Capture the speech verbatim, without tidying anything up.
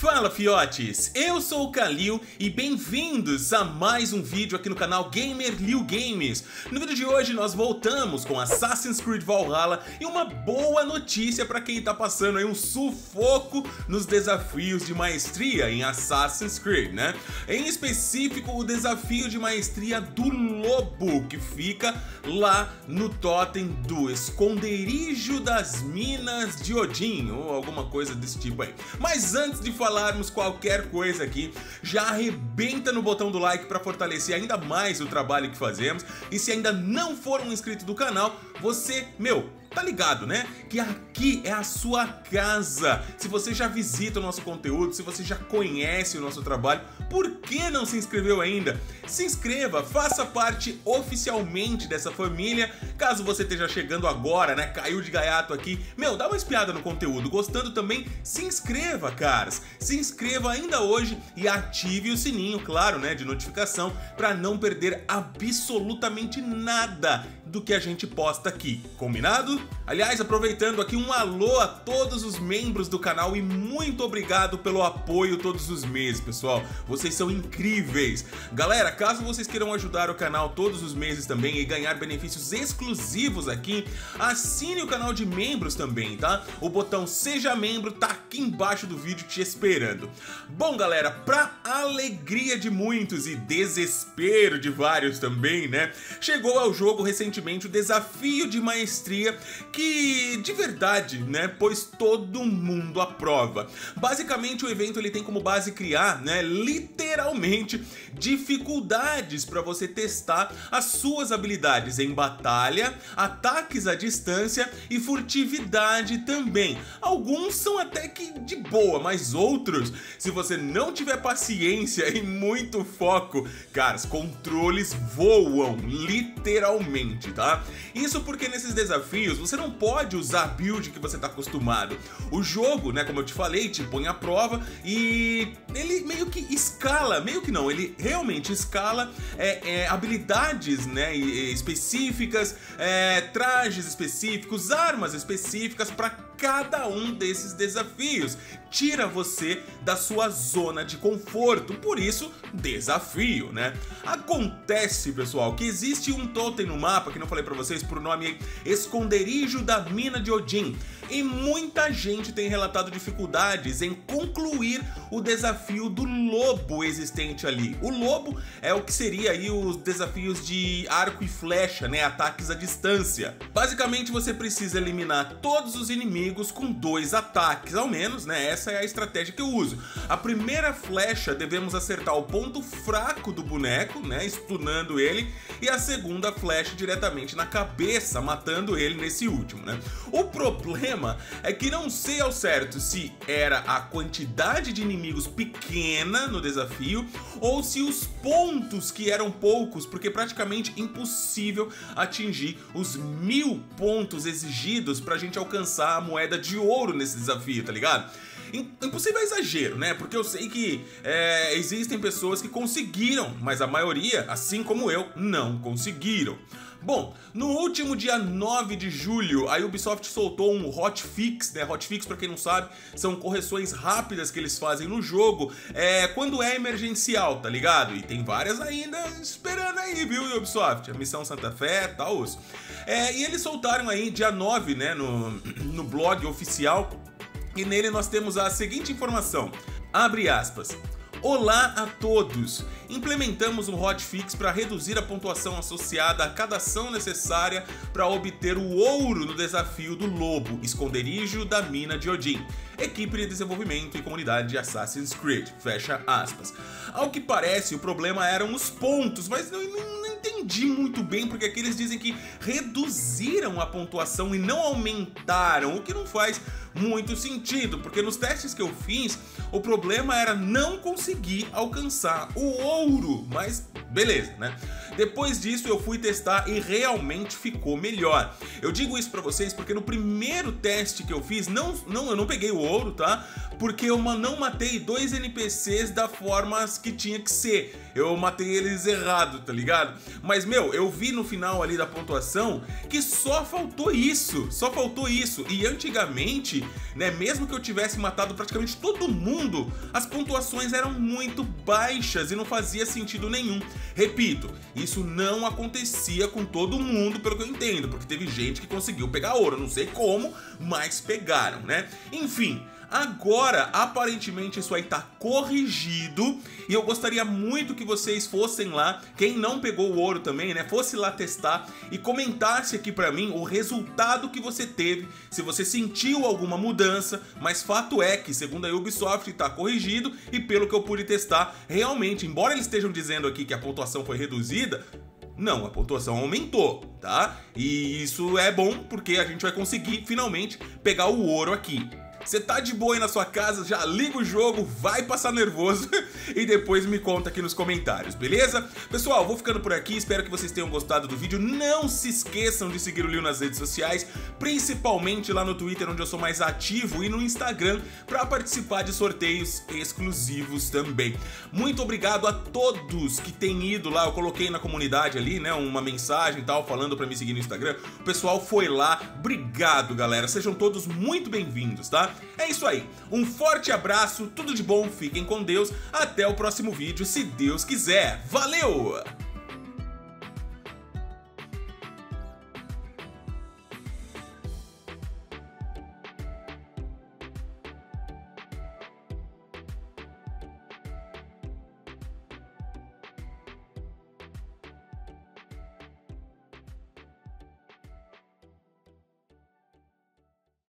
Fala fiotes, eu sou o Kalil e bem-vindos a mais um vídeo aqui no canal GamerLiuGames. No vídeo de hoje nós voltamos com Assassin's Creed Valhalla e uma boa notícia para quem tá passando aí um sufoco nos desafios de maestria em Assassin's Creed, né? Em específico o desafio de maestria do Lobo, que fica lá no Totem do Esconderijo das Minas de Odin, ou alguma coisa desse tipo aí. Mas antes de falar falarmos qualquer coisa aqui, já arrebenta no botão do like para fortalecer ainda mais o trabalho que fazemos. E se ainda não for um inscrito do canal, você, meu, tá ligado, né? Que aqui é a sua casa. Se você já visita o nosso conteúdo, se você já conhece o nosso trabalho, por que não se inscreveu ainda? Se inscreva, faça parte oficialmente dessa família. Caso você esteja chegando agora, né, caiu de gaiato aqui, meu, dá uma espiada no conteúdo. Gostando também, se inscreva, caras. Se inscreva ainda hoje e ative o sininho, claro, né, de notificação, para não perder absolutamente nada do que a gente posta aqui, combinado? Aliás, aproveitando aqui, um alô a todos os membros do canal e muito obrigado pelo apoio todos os meses, pessoal. Vocês são incríveis. Galera, caso vocês queiram ajudar o canal todos os meses também e ganhar benefícios exclusivos aqui, assine o canal de membros também, tá? O botão Seja Membro tá aqui embaixo do vídeo te esperando. Bom, galera, pra alegria de muitos e desespero de vários também, né? Chegou ao jogo recentemente o desafio de maestria que, de verdade, né, pôs todo mundo à prova. Basicamente, o evento ele tem como base criar, né, literalmente, dificuldades para você testar as suas habilidades em batalha, ataques à distância e furtividade também. Alguns são até que de boa, mas outros, se você não tiver paciência e muito foco, cara, os controles voam, literalmente. Tá? Isso porque nesses desafios você não pode usar a build que você está acostumado. O jogo, né, como eu te falei, te põe à prova e ele meio que escala, meio que não, ele realmente escala é, é, habilidades, né, específicas, é, trajes específicos, armas específicas para cada um desses desafios. Tira você da sua zona de conforto, por isso, desafio, né? Acontece, pessoal, que existe um totem no mapa, que não falei pra vocês, por nome Esconderijo da Mina de Odin, e muita gente tem relatado dificuldades em concluir o desafio do lobo existente ali. O lobo é o que seria aí os desafios de arco e flecha, né? Ataques à distância. Basicamente, você precisa eliminar todos os inimigos com dois ataques, ao menos, né? Essa é a estratégia que eu uso. A primeira flecha devemos acertar o ponto fraco do boneco, né? Stunando ele, e a segunda flecha diretamente na cabeça, matando ele nesse último, né? O problema é que não sei ao certo se era a quantidade de inimigos pequena no desafio ou se os pontos que eram poucos, porque é praticamente impossível atingir os mil pontos exigidos pra gente alcançar a moeda moeda de ouro nesse desafio, tá ligado? Impossível é exagero, né? Porque eu sei que é, existem pessoas que conseguiram, mas a maioria, assim como eu, não conseguiram. Bom, no último dia nove de julho, a Ubisoft soltou um hotfix, né? Hotfix, pra quem não sabe, são correções rápidas que eles fazem no jogo é, quando é emergencial, tá ligado? E tem várias ainda esperando aí, viu, Ubisoft? A Missão Santa Fé, tal, tá, é, e eles soltaram aí dia nove, né, no, no blog oficial, e nele nós temos a seguinte informação, abre aspas, olá a todos! Implementamos um hotfix para reduzir a pontuação associada a cada ação necessária para obter o ouro no desafio do Lobo, Esconderijo da Mina de Odin, equipe de desenvolvimento e comunidade de Assassin's Creed, fecha aspas. Ao que parece, o problema eram os pontos, mas não, não, não entendi muito bem, porque aqui eles dizem que reduziram a pontuação e não aumentaram, o que não faz muito sentido, porque nos testes que eu fiz, o problema era não conseguir alcançar o ouro, mas beleza, né? Depois disso eu fui testar e realmente ficou melhor. Eu digo isso pra vocês porque no primeiro teste que eu fiz, não, não, eu não peguei o ouro, tá? Porque eu não matei dois N P Cs da forma que tinha que ser. Eu matei eles errado, tá ligado? Mas, meu, eu vi no final ali da pontuação que só faltou isso, só faltou isso. E antigamente morte, né? Mesmo que eu tivesse matado praticamente todo mundo, as pontuações eram muito baixas e não fazia sentido nenhum. Repito, isso não acontecia com todo mundo, pelo que eu entendo, porque teve gente que conseguiu pegar ouro, não sei como, mas pegaram, né? Enfim, agora aparentemente isso aí tá corrigido e eu gostaria muito que vocês fossem lá, quem não pegou o ouro também, né, fosse lá testar e comentasse aqui pra mim o resultado que você teve, se você sentiu alguma mudança, mas fato é que, segundo a Ubisoft, tá corrigido e pelo que eu pude testar, realmente, embora eles estejam dizendo aqui que a pontuação foi reduzida, não, a pontuação aumentou, tá? E isso é bom porque a gente vai conseguir finalmente pegar o ouro aqui. Você tá de boa aí na sua casa, já liga o jogo, vai passar nervoso e depois me conta aqui nos comentários, beleza? Pessoal, vou ficando por aqui, espero que vocês tenham gostado do vídeo. Não se esqueçam de seguir o Liu nas redes sociais, principalmente lá no Twitter, onde eu sou mais ativo, e no Instagram, para participar de sorteios exclusivos também. Muito obrigado a todos que têm ido lá, eu coloquei na comunidade ali, né, uma mensagem e tal, falando para me seguir no Instagram. O pessoal foi lá, obrigado galera, sejam todos muito bem-vindos, tá? É isso aí, um forte abraço, tudo de bom, fiquem com Deus, até o próximo vídeo, se Deus quiser, valeu!